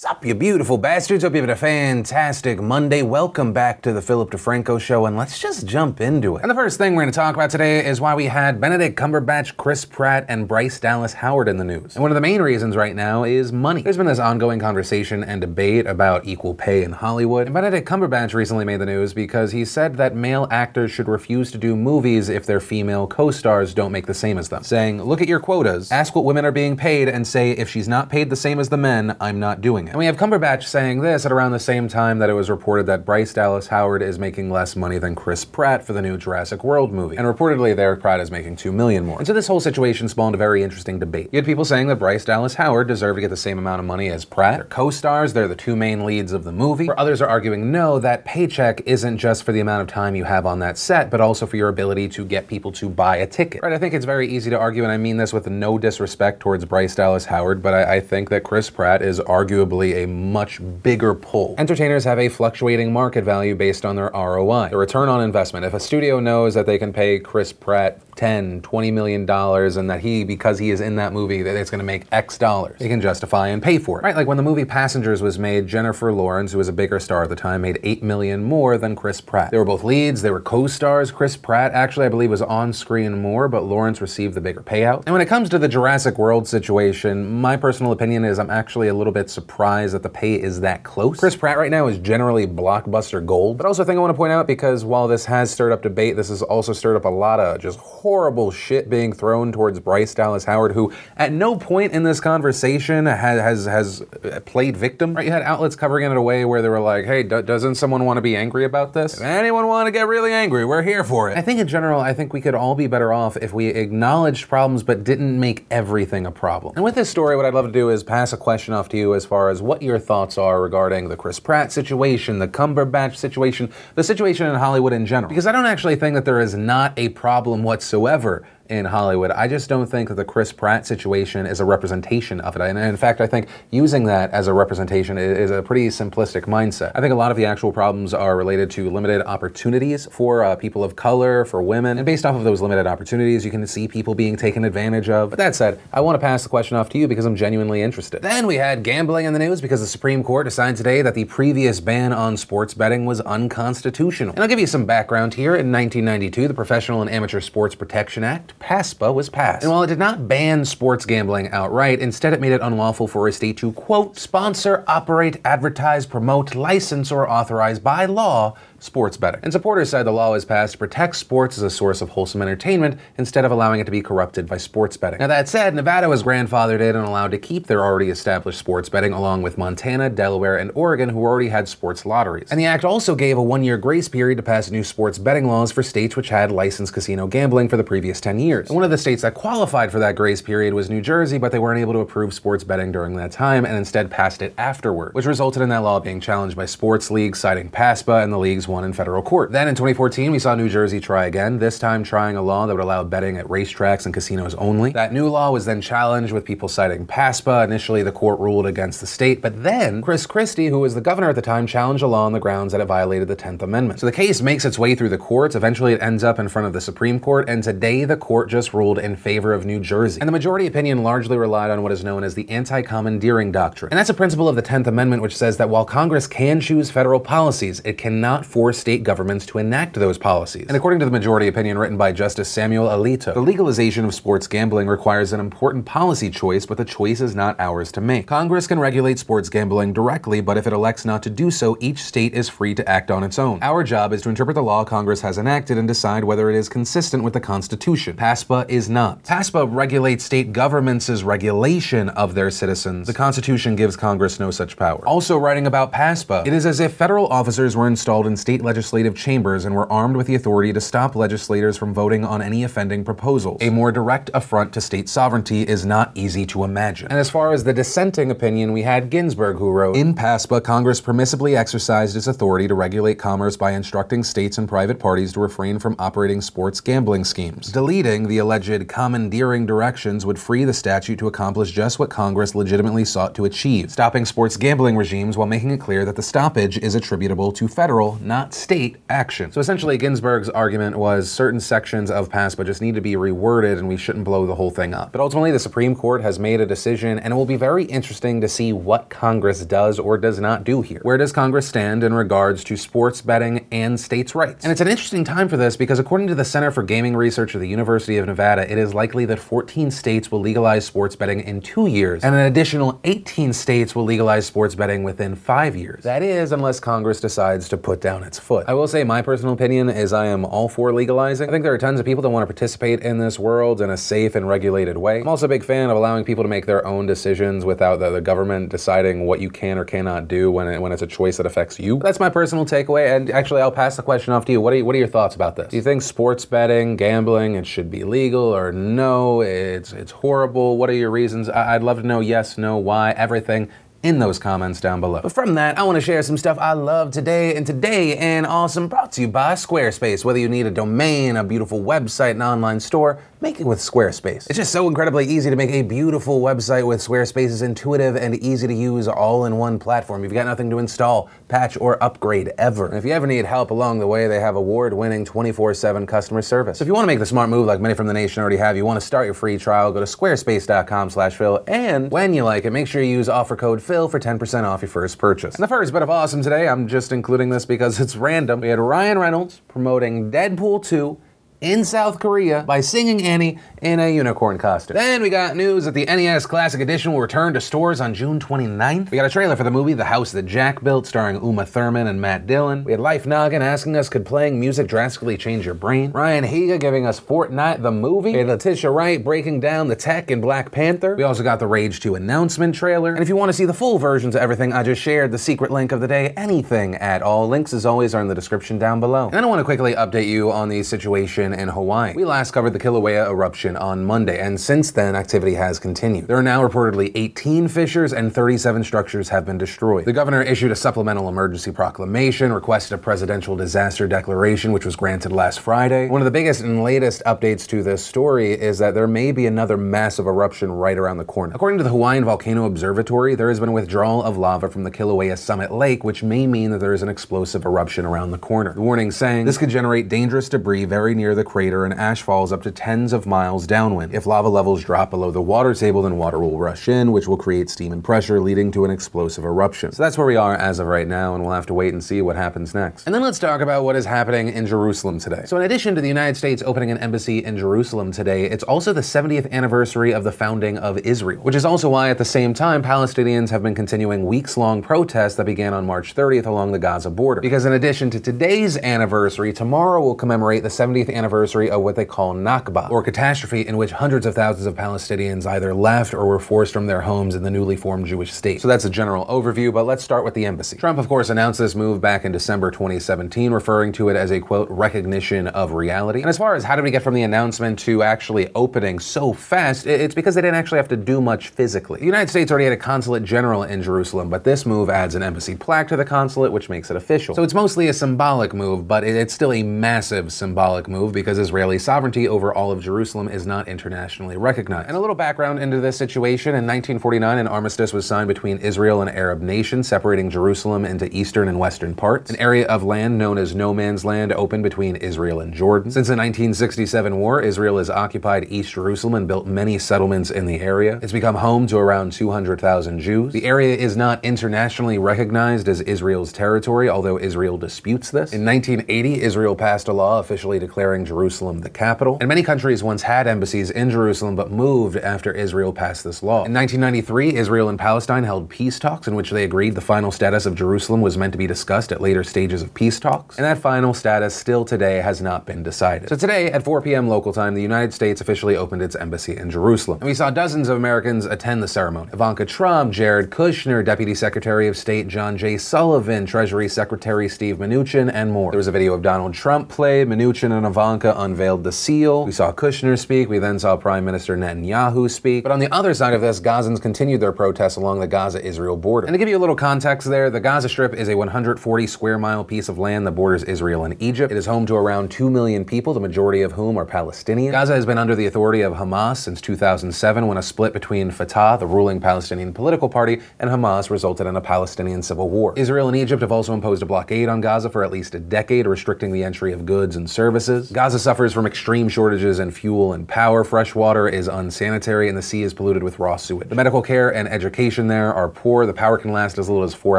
What's up, you beautiful bastards? Hope you're having a fantastic Monday. Welcome back to the Philip DeFranco Show, and let's just jump into it. And the first thing we're going to talk about today is why we had Benedict Cumberbatch, Chris Pratt, and Bryce Dallas Howard in the news. And one of the main reasons right now is money. There's been this ongoing conversation and debate about equal pay in Hollywood, and Benedict Cumberbatch recently made the news because he said that male actors should refuse to do movies if their female co-stars don't make the same as them, saying, look at your quotas, ask what women are being paid, and say, if she's not paid the same as the men, I'm not doing it. And we have Cumberbatch saying this at around the same time that it was reported that Bryce Dallas Howard is making less money than Chris Pratt for the new Jurassic World movie. And reportedly there, Pratt is making $2 million more. And so this whole situation spawned a very interesting debate. You had people saying that Bryce Dallas Howard deserved to get the same amount of money as Pratt. They're co-stars, they're the two main leads of the movie. Where others are arguing, no, that paycheck isn't just for the amount of time you have on that set, but also for your ability to get people to buy a ticket. Right, I think it's very easy to argue, and I mean this with no disrespect towards Bryce Dallas Howard, but I think that Chris Pratt is arguably a much bigger pull. Entertainers have a fluctuating market value based on their ROI, the return on investment. If a studio knows that they can pay Chris Pratt $10, $20 million and that he, because he is in that movie, that it's gonna make X dollars, they can justify and pay for it. Right, like when the movie Passengers was made, Jennifer Lawrence, who was a bigger star at the time, made $8 million more than Chris Pratt. They were both leads, they were co-stars. Chris Pratt actually, I believe, was on screen more, but Lawrence received the bigger payout. And when it comes to the Jurassic World situation, my personal opinion is I'm actually a little bit surprised that the pay is that close. Chris Pratt right now is generally blockbuster gold, but also a thing I want to point out, because while this has stirred up debate, this has also stirred up a lot of just horrible shit being thrown towards Bryce Dallas Howard, who at no point in this conversation has played victim. Right, you had outlets covering it in a way where they were like, hey, doesn't someone want to be angry about this? If anyone want to get really angry, we're here for it. I think in general, I think we could all be better off if we acknowledged problems but didn't make everything a problem. And with this story, what I'd love to do is pass a question off to you as far as what your thoughts are regarding the Chris Pratt situation, the Cumberbatch situation, the situation in Hollywood in general. Because I don't actually think that there is not a problem whatsoever in Hollywood. I just don't think that the Chris Pratt situation is a representation of it. And in fact, I think using that as a representation is a pretty simplistic mindset. I think a lot of the actual problems are related to limited opportunities for people of color, for women, and based off of those limited opportunities, you can see people being taken advantage of. But that said, I want to pass the question off to you because I'm genuinely interested. Then we had gambling in the news because the Supreme Court decided today that the previous ban on sports betting was unconstitutional. And I'll give you some background here. In 1992, the Professional and Amateur Sports Protection Act, PASPA, was passed. And while it did not ban sports gambling outright, instead it made it unlawful for a state to, quote, sponsor, operate, advertise, promote, license, or authorize by law sports betting. And supporters said the law was passed to protect sports as a source of wholesome entertainment instead of allowing it to be corrupted by sports betting. Now that said, Nevada was grandfathered in and allowed to keep their already established sports betting along with Montana, Delaware, and Oregon, who already had sports lotteries. And the act also gave a 1-year grace period to pass new sports betting laws for states which had licensed casino gambling for the previous 10 years. And one of the states that qualified for that grace period was New Jersey, but they weren't able to approve sports betting during that time and instead passed it afterward, which resulted in that law being challenged by sports leagues, citing PASPA and the league's won in federal court. Then in 2014, we saw New Jersey try again, this time trying a law that would allow betting at racetracks and casinos only. That new law was then challenged with people citing PASPA. Initially, the court ruled against the state, but then Chris Christie, who was the governor at the time, challenged a law on the grounds that it violated the 10th Amendment. So the case makes its way through the courts. Eventually, it ends up in front of the Supreme Court, and today the court just ruled in favor of New Jersey. And the majority opinion largely relied on what is known as the anti-commandeering doctrine. And that's a principle of the 10th Amendment, which says that while Congress can choose federal policies, it cannot force state governments to enact those policies. And according to the majority opinion written by Justice Samuel Alito, the legalization of sports gambling requires an important policy choice, but the choice is not ours to make. Congress can regulate sports gambling directly, but if it elects not to do so, each state is free to act on its own. Our job is to interpret the law Congress has enacted and decide whether it is consistent with the Constitution. PASPA is not. PASPA regulates state governments' regulation of their citizens. The Constitution gives Congress no such power. Also writing about PASPA, it is as if federal officers were installed in state legislative chambers and were armed with the authority to stop legislators from voting on any offending proposals. A more direct affront to state sovereignty is not easy to imagine. And as far as the dissenting opinion, we had Ginsburg, who wrote, in PASPA, Congress permissibly exercised its authority to regulate commerce by instructing states and private parties to refrain from operating sports gambling schemes. Deleting the alleged commandeering directions would free the statute to accomplish just what Congress legitimately sought to achieve, stopping sports gambling regimes while making it clear that the stoppage is attributable to federal, not not state action. So essentially Ginsburg's argument was certain sections of PASPA just need to be reworded and we shouldn't blow the whole thing up. But ultimately the Supreme Court has made a decision and it will be very interesting to see what Congress does or does not do here. Where does Congress stand in regards to sports betting and states' rights? And it's an interesting time for this because according to the Center for Gaming Research of the University of Nevada, it is likely that 14 states will legalize sports betting in 2 years and an additional 18 states will legalize sports betting within 5 years. That is, unless Congress decides to put down its foot. I will say my personal opinion is I am all for legalizing. I think there are tons of people that want to participate in this world in a safe and regulated way. I'm also a big fan of allowing people to make their own decisions without the government deciding what you can or cannot do when it's a choice that affects you. But that's my personal takeaway, and actually I'll pass the question off to you. What are your thoughts about this? Do you think sports betting, gambling, it should be legal, or no, it's horrible? What are your reasons? I'd love to know yes, no, why, everything in those comments down below. But from that, I want to share some stuff I love today. And Today in Awesome brought to you by Squarespace. Whether you need a domain, a beautiful website, an online store, make it with Squarespace. It's just so incredibly easy to make a beautiful website with Squarespace's intuitive and easy to use all-in-one platform. You've got nothing to install, patch, or upgrade ever. And if you ever need help along the way, they have award-winning 24/7 customer service. So if you want to make the smart move like many from the nation already have, you want to start your free trial, go to squarespace.com/phil, and when you like it, make sure you use offer code PHIL for 10% off your first purchase. And the first bit of awesome today, I'm just including this because it's random. We had Ryan Reynolds promoting Deadpool 2 in South Korea by singing Annie in a unicorn costume. Then we got news that the NES Classic Edition will return to stores on June 29th. We got a trailer for the movie The House That Jack Built starring Uma Thurman and Matt Dillon. We had Life Noggin asking us, could playing music drastically change your brain? Ryan Higa giving us Fortnite the movie. We had Letitia Wright breaking down the tech in Black Panther. We also got the Rage 2 announcement trailer. And if you want to see the full versions of everything I just shared, the secret link of the day, anything at all, links as always are in the description down below. And then I want to quickly update you on the situation in Hawaii. We last covered the Kilauea eruption on Monday, and since then activity has continued. There are now reportedly 18 fissures and 37 structures have been destroyed. The governor issued a supplemental emergency proclamation, requested a presidential disaster declaration, which was granted last Friday. One of the biggest and latest updates to this story is that there may be another massive eruption right around the corner. According to the Hawaiian Volcano Observatory, there has been a withdrawal of lava from the Kilauea Summit Lake, which may mean that there is an explosive eruption around the corner. The warning saying this could generate dangerous debris very near the crater and ash falls up to tens of miles downwind. If lava levels drop below the water table, then water will rush in, which will create steam and pressure, leading to an explosive eruption. So that's where we are as of right now, and we'll have to wait and see what happens next. And then let's talk about what is happening in Jerusalem today. So in addition to the United States opening an embassy in Jerusalem today, it's also the 70th anniversary of the founding of Israel, which is also why at the same time, Palestinians have been continuing weeks-long protests that began on March 30th along the Gaza border. Because in addition to today's anniversary, tomorrow will commemorate the 70th anniversary of what they call Nakba, or catastrophe, in which hundreds of thousands of Palestinians either left or were forced from their homes in the newly formed Jewish state. So that's a general overview, but let's start with the embassy. Trump, of course, announced this move back in December 2017, referring to it as a, quote, recognition of reality. And as far as how did we get from the announcement to actually opening so fast, it's because they didn't actually have to do much physically. The United States already had a consulate general in Jerusalem, but this move adds an embassy plaque to the consulate, which makes it official. So it's mostly a symbolic move, but it's still a massive symbolic move because Israeli sovereignty over all of Jerusalem is not internationally recognized. And a little background into this situation, in 1949 an armistice was signed between Israel and Arab nations, separating Jerusalem into eastern and western parts. An area of land known as No Man's Land opened between Israel and Jordan. Since the 1967 war, Israel has occupied East Jerusalem and built many settlements in the area. It's become home to around 200,000 Jews. The area is not internationally recognized as Israel's territory, although Israel disputes this. In 1980, Israel passed a law officially declaring Jerusalem the capital. And many countries once had embassies in Jerusalem but moved after Israel passed this law. In 1993, Israel and Palestine held peace talks in which they agreed the final status of Jerusalem was meant to be discussed at later stages of peace talks, and that final status still today has not been decided. So today at 4 p.m. local time, the United States officially opened its embassy in Jerusalem, and we saw dozens of Americans attend the ceremony. Ivanka Trump, Jared Kushner, Deputy Secretary of State John J. Sullivan, Treasury Secretary Steve Mnuchin, and more. There was a video of Donald Trump played, Mnuchin and Ivanka Ivanka unveiled the seal. We saw Kushner speak. We then saw Prime Minister Netanyahu speak. But on the other side of this, Gazans continued their protests along the Gaza-Israel border. And to give you a little context there, the Gaza Strip is a 140 square mile piece of land that borders Israel and Egypt. It is home to around 2 million people, the majority of whom are Palestinian. Gaza has been under the authority of Hamas since 2007, when a split between Fatah, the ruling Palestinian political party, and Hamas resulted in a Palestinian civil war. Israel and Egypt have also imposed a blockade on Gaza for at least a decade, restricting the entry of goods and services. Gaza suffers from extreme shortages in fuel and power. Fresh water is unsanitary, and the sea is polluted with raw sewage. The medical care and education there are poor. The power can last as little as 4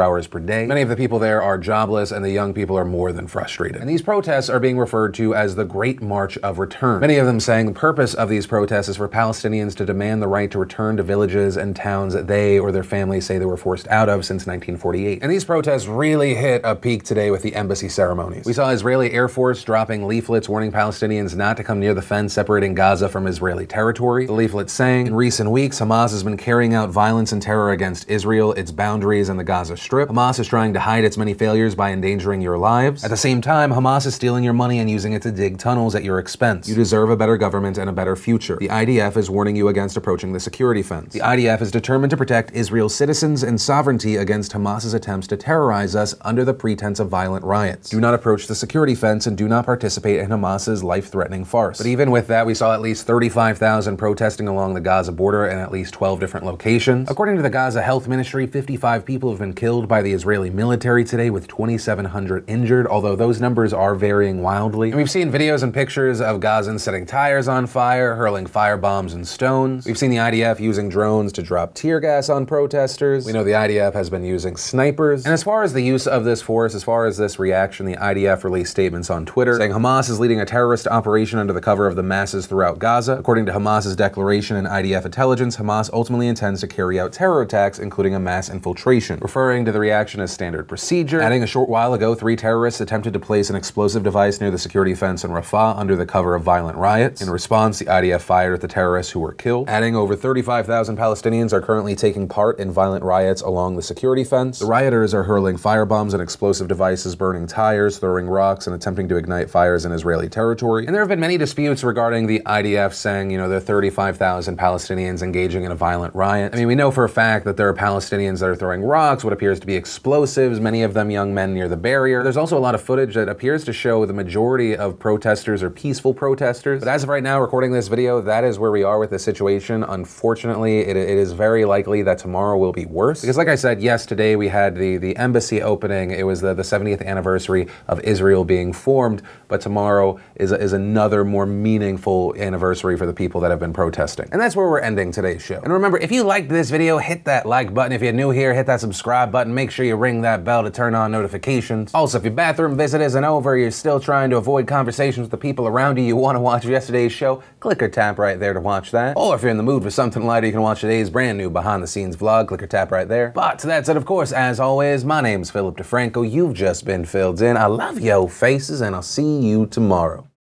hours per day. Many of the people there are jobless, and the young people are more than frustrated. And these protests are being referred to as the Great March of Return. Many of them saying the purpose of these protests is for Palestinians to demand the right to return to villages and towns that they or their families say they were forced out of since 1948. And these protests really hit a peak today with the embassy ceremonies. We saw Israeli Air Force dropping leaflets warning Palestinians not to come near the fence separating Gaza from Israeli territory. The leaflet saying, "In recent weeks, Hamas has been carrying out violence and terror against Israel, its boundaries, and the Gaza Strip. Hamas is trying to hide its many failures by endangering your lives. At the same time, Hamas is stealing your money and using it to dig tunnels at your expense. You deserve a better government and a better future. The IDF is warning you against approaching the security fence. The IDF is determined to protect Israel's citizens and sovereignty against Hamas's attempts to terrorize us under the pretense of violent riots. Do not approach the security fence and do not participate in Hamas's life-threatening farce." But even with that, we saw at least 35,000 protesting along the Gaza border in at least 12 different locations. According to the Gaza Health Ministry, 55 people have been killed by the Israeli military today, with 2,700 injured, although those numbers are varying wildly. And we've seen videos and pictures of Gazans setting tires on fire, hurling firebombs and stones. We've seen the IDF using drones to drop tear gas on protesters. We know the IDF has been using snipers. And as far as the use of this force, as far as this reaction, the IDF released statements on Twitter saying Hamas is leading a terrorist operation under the cover of the masses throughout Gaza. According to Hamas's declaration and IDF intelligence, Hamas ultimately intends to carry out terror attacks, including a mass infiltration, referring to the reaction as standard procedure, adding a short while ago 3 terrorists attempted to place an explosive device near the security fence in Rafah under the cover of violent riots. In response, the IDF fired at the terrorists who were killed, adding over 35,000 Palestinians are currently taking part in violent riots along the security fence. The rioters are hurling firebombs and explosive devices, burning tires, throwing rocks, and attempting to ignite fires in Israeli territory. And there have been many disputes regarding the IDF saying, you know, there are 35,000 Palestinians engaging in a violent riot. I mean, we know for a fact that there are Palestinians that are throwing rocks, what appears to be explosives, many of them young men near the barrier. There's also a lot of footage that appears to show the majority of protesters are peaceful protesters. But as of right now, recording this video, that is where we are with the situation. Unfortunately, it is very likely that tomorrow will be worse. Because like I said, yes, today we had the embassy opening. It was the 70th anniversary of Israel being formed. But tomorrow is another more meaningful anniversary for the people that have been protesting. And that's where we're ending today's show. And remember, if you liked this video, hit that like button. If you're new here, hit that subscribe button. Make sure you ring that bell to turn on notifications. Also, if your bathroom visit isn't over, you're still trying to avoid conversations with the people around you, you want to watch yesterday's show, click or tap right there to watch that. Or if you're in the mood for something lighter, you can watch today's brand new behind-the-scenes vlog, click or tap right there. But that's it, of course. As always, my name's Philip DeFranco. You've just been filled in. I love yo faces, and I'll see you tomorrow.